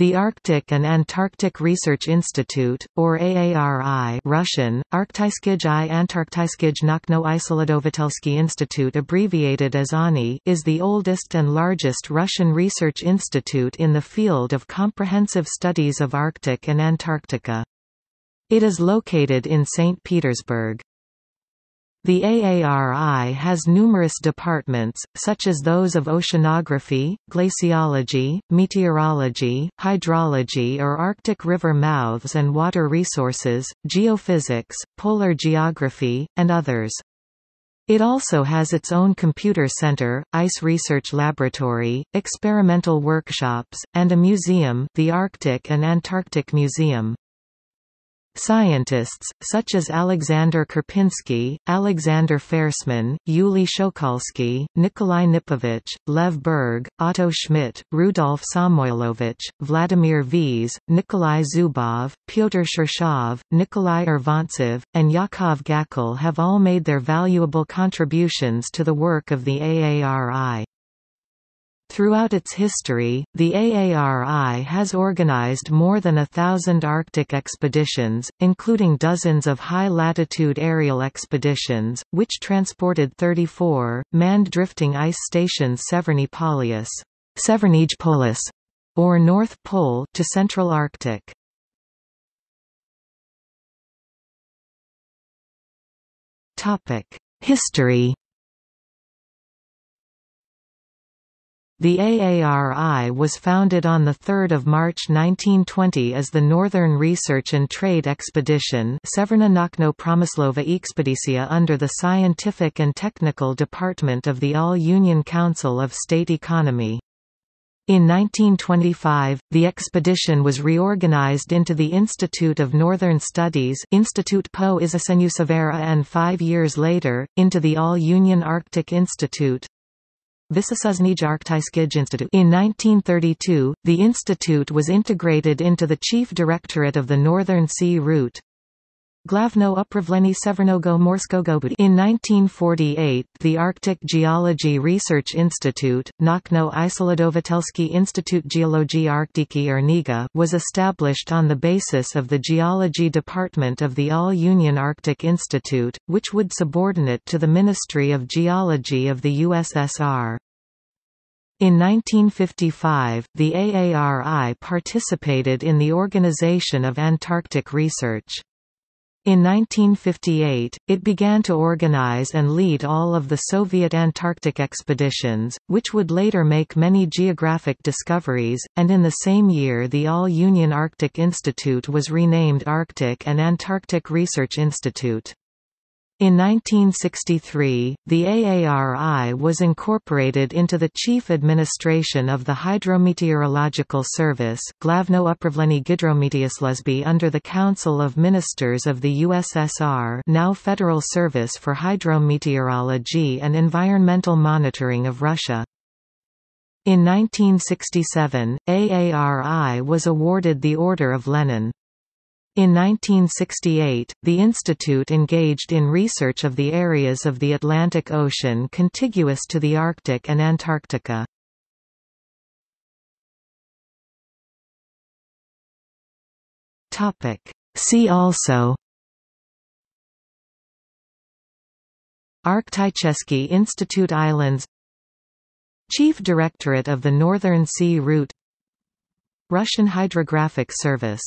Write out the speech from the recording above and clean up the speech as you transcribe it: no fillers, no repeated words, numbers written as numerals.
The Arctic and Antarctic Research Institute, or AARI Russian, Arktichesky Antarktiskij Nakhno-Isolatovatelskyi Institute abbreviated as ANI, is the oldest and largest Russian research institute in the field of comprehensive studies of Arctic and Antarctica. It is located in Saint Petersburg. The AARI has numerous departments, such as those of oceanography, glaciology, meteorology, hydrology or Arctic river mouths and water resources, geophysics, polar geography, and others. It also has its own computer center, ice research laboratory, experimental workshops, and a museum, the Arctic and Antarctic Museum. Scientists, such as Alexander Karpinsky, Alexander Fersman, Yuli Shokalsky, Nikolai Nipovich, Lev Berg, Otto Schmidt, Rudolf Samoilovich, Vladimir Viz, Nikolai Zubov, Pyotr Shershov, Nikolai Irvantsev, and Yakov Gackel have all made their valuable contributions to the work of the AARI. Throughout its history, the AARI has organized more than 1,000 Arctic expeditions, including dozens of high-latitude aerial expeditions, which transported 34 manned drifting ice stations Severny Polyus, Severny Polyus, or North Pole, to Central Arctic. Topic: History. The AARI was founded on 3 March 1920 as the Northern Research and Trade Expedition Severna Nakhno-Promislova Expedicija under the Scientific and Technical Department of the All-Union Council of State Economy. In 1925, the expedition was reorganized into the Institute of Northern Studies Institut po Izasenju Severa and 5 years later, into the All-Union Arctic Institute. In 1932, the institute was integrated into the Chief Directorate of the Northern Sea Route. Glavnoye Upravleniye Severnogo Morskogo. In 1948, the Arctic Geology Research Institute, Nakhno-Isolatovatelskyi Institute Geologii Arktiki or NIGA, was established on the basis of the Geology Department of the All-Union Arctic Institute, which would subordinate to the Ministry of Geology of the USSR. In 1955, the AARI participated in the organization of Antarctic research. In 1958, it began to organize and lead all of the Soviet Antarctic expeditions, which would later make many geographic discoveries, and in the same year the All-Union Arctic Institute was renamed Arctic and Antarctic Research Institute. In 1963, the AARI was incorporated into the Chief Administration of the Hydrometeorological Service Glavnoye Upravleniye Gidrometeorologicheskoi Sluzhby under the Council of Ministers of the USSR, now Federal Service for Hydrometeorology and Environmental Monitoring of Russia. In 1967, AARI was awarded the Order of Lenin. In 1968, the institute engaged in research of the areas of the Atlantic Ocean contiguous to the Arctic and Antarctica. See also: Arktichesky Institute Islands, Chief Directorate of the Northern Sea Route, Russian Hydrographic Service.